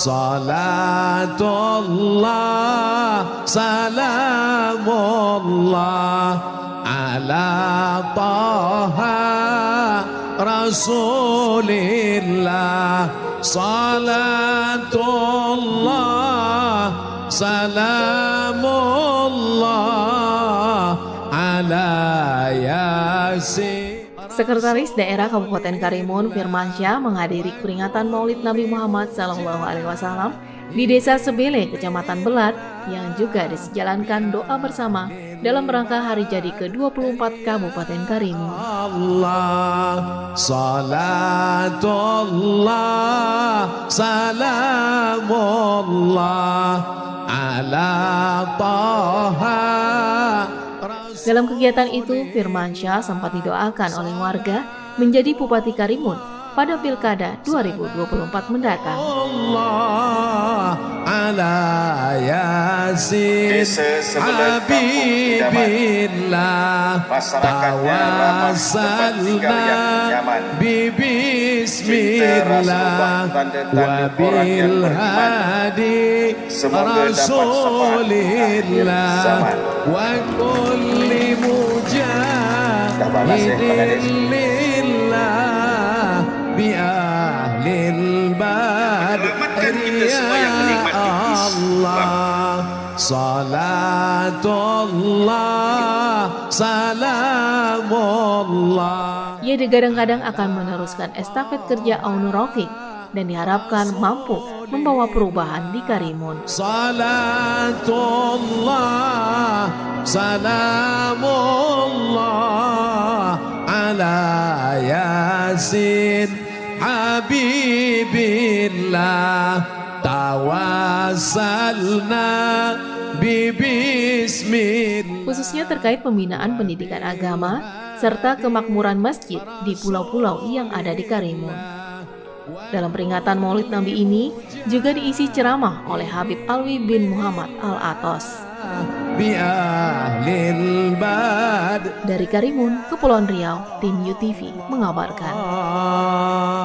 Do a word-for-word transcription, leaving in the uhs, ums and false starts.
Salatullah, salamullah ala Taha Rasulillah. Salatullah, salamullah ala Yasin. Sekretaris Daerah Kabupaten Karimun, Firmansyah, menghadiri peringatan Maulid Nabi Muhammad shallallahu alaihi wasallam di Desa Sebele, Kecamatan Belat, yang juga disejalankan doa bersama dalam rangka hari jadi ke dua puluh empat Kabupaten Karimun. Allah, salatullah, salamullah ala Taha. Dalam kegiatan itu, Firmansyah sempat didoakan oleh warga menjadi Bupati Karimun pada Pilkada dua ribu dua puluh empat mendatang. Desa Sebele masyarakatnya ramah, tempat tinggal yang nyaman, cinta Rasulullah, tanda tanda orang yang beriman, semoga dapat syafaat akhir zaman. Selamatkan kita semua yang menikmati Allah. Salatullah, salamullah. Ia digadang-gadang akan meneruskan estafet kerja Aunur Rofiq dan diharapkan mampu membawa perubahan di Karimun. Salatullah, salamullah ala Yasin Habibillah. Khususnya terkait pembinaan pendidikan agama serta kemakmuran masjid di pulau-pulau yang ada di Karimun. Dalam peringatan Maulid Nabi ini juga diisi ceramah oleh Habib Alwi bin Muhammad Al-Atos. Dari Karimun, Kepulauan Riau, tim U T V mengabarkan.